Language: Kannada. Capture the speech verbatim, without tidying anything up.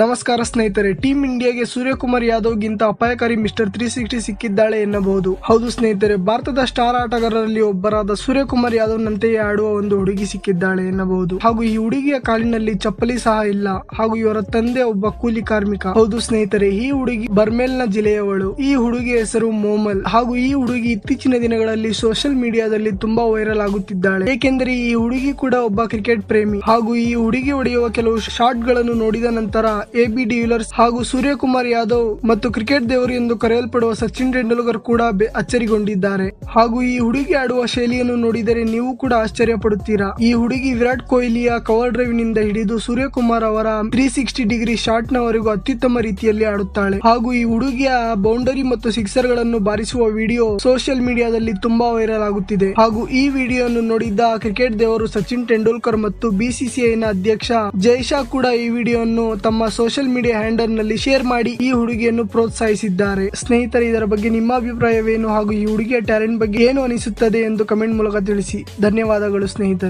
ನಮಸ್ಕಾರ ಸ್ನೇಹಿತರೆ, ಟೀಮ್ ಇಂಡಿಯಾಗೆ ಸೂರ್ಯಕುಮಾರ್ ಯಾದವ್ಗಿಂತ ಅಪಾಯಕಾರಿ ಮಿಸ್ಟರ್ ತ್ರೀ ಸಿಕ್ಸ್ಟಿ ಸಿಕ್ಕಿದ್ದಾಳೆ ಎನ್ನಬಹುದು. ಹೌದು ಸ್ನೇಹಿತರೆ, ಭಾರತದ ಸ್ಟಾರ್ ಆಟಗಾರರಲ್ಲಿ ಒಬ್ಬರಾದ ಸೂರ್ಯಕುಮಾರ್ ಯಾದವ್ನಂತೆಯೇ ಆಡುವ ಒಂದು ಹುಡುಗಿ ಸಿಕ್ಕಿದ್ದಾಳೆ ಎನ್ನಬಹುದು. ಹಾಗೂ ಈ ಹುಡುಗಿಯ ಕಾಲಿನಲ್ಲಿ ಚಪ್ಪಲಿ ಸಹ ಇಲ್ಲ. ಹಾಗೂ ಇವರ ತಂದೆ ಒಬ್ಬ ಕೂಲಿ ಕಾರ್ಮಿಕ. ಹೌದು ಸ್ನೇಹಿತರೆ, ಈ ಹುಡುಗಿ ಬರ್ಮೇಲ್ನ ಜಿಲ್ಲೆಯವಳು. ಈ ಹುಡುಗಿಯ ಹೆಸರು ಮೋಮಲ್. ಹಾಗೂ ಈ ಹುಡುಗಿ ಇತ್ತೀಚಿನ ದಿನಗಳಲ್ಲಿ ಸೋಷಿಯಲ್ ಮೀಡಿಯಾದಲ್ಲಿ ತುಂಬಾ ವೈರಲ್ ಆಗುತ್ತಿದ್ದಾಳೆ. ಏಕೆಂದರೆ ಈ ಹುಡುಗಿ ಕೂಡ ಒಬ್ಬ ಕ್ರಿಕೆಟ್ ಪ್ರೇಮಿ. ಹಾಗೂ ಈ ಹುಡುಗಿ ಹೊಡೆಯುವ ಕೆಲವು ಶಾಟ್ ಗಳನ್ನು ನೋಡಿದ ನಂತರ ಎಬಿ ಡಿ ವಿಲಿಯರ್ಸ್ ಹಾಗೂ ಸೂರ್ಯಕುಮಾರ್ ಯಾದವ್ ಮತ್ತು ಕ್ರಿಕೆಟ್ ದೇವರು ಎಂದು ಕರೆಯಲ್ಪಡುವ ಸಚಿನ್ ತೆಂಡೂಲ್ಕರ್ ಕೂಡ ಅಚ್ಚರಿಗೊಂಡಿದ್ದಾರೆ. ಹಾಗೂ ಈ ಹುಡುಗಿ ಆಡುವ ಶೈಲಿಯನ್ನು ನೋಡಿದರೆ ನೀವು ಕೂಡ ಆಶ್ಚರ್ಯ ಪಡುತ್ತೀರಾ. ಈ ಹುಡುಗಿ ವಿರಾಟ್ ಕೊಹ್ಲಿಯ ಕವರ್ ಡ್ರೈವ್ ನಿಂದ ಹಿಡಿದು ಸೂರ್ಯಕುಮಾರ್ ಅವರ ತ್ರೀ ಸಿಕ್ಸ್ಟಿ ಡಿಗ್ರಿ ಶಾಟ್ ನವರೆಗೂ ಅತ್ಯುತ್ತಮ ರೀತಿಯಲ್ಲಿ ಆಡುತ್ತಾಳೆ. ಹಾಗೂ ಈ ಹುಡುಗಿಯ ಬೌಂಡರಿ ಮತ್ತು ಸಿಕ್ಸರ್ ಗಳನ್ನು ಬಾರಿಸುವ ವಿಡಿಯೋ ಸೋಷಿಯಲ್ ಮೀಡಿಯಾದಲ್ಲಿ ತುಂಬಾ ವೈರಲ್ ಆಗುತ್ತಿದೆ. ಹಾಗೂ ಈ ವಿಡಿಯೋವನ್ನು ನೋಡಿದ್ದ ಕ್ರಿಕೆಟ್ ದೇವರು ಸಚಿನ್ ತೆಂಡೂಲ್ಕರ್ ಮತ್ತು ಬಿಸಿಸಿಐನ ಅಧ್ಯಕ್ಷ ಜೈ ಶಾ ಕೂಡ ಈ ವಿಡಿಯೋವನ್ನು ತಮ್ಮ ಸೋಷಿಯಲ್ ಮೀಡಿಯಾ ಹ್ಯಾಂಡಲ್ ನಲ್ಲಿ ಶೇರ್ ಮಾಡಿ ಈ ಹುಡುಗಿಯನ್ನು ಪ್ರೋತ್ಸಾಹಿಸಿದ್ದಾರೆ. ಸ್ನೇಹಿತರೆ, ಇದರ ಬಗ್ಗೆ ನಿಮ್ಮ ಅಭಿಪ್ರಾಯವೇನು ಹಾಗೂ ಈ ಹುಡುಗಿಯ ಟ್ಯಾಲೆಂಟ್ ಬಗ್ಗೆ ಏನು ಅನಿಸುತ್ತದೆ ಎಂದು ಕಮೆಂಟ್ ಮೂಲಕ ತಿಳಿಸಿ. ಧನ್ಯವಾದಗಳು ಸ್ನೇಹಿತರೆ.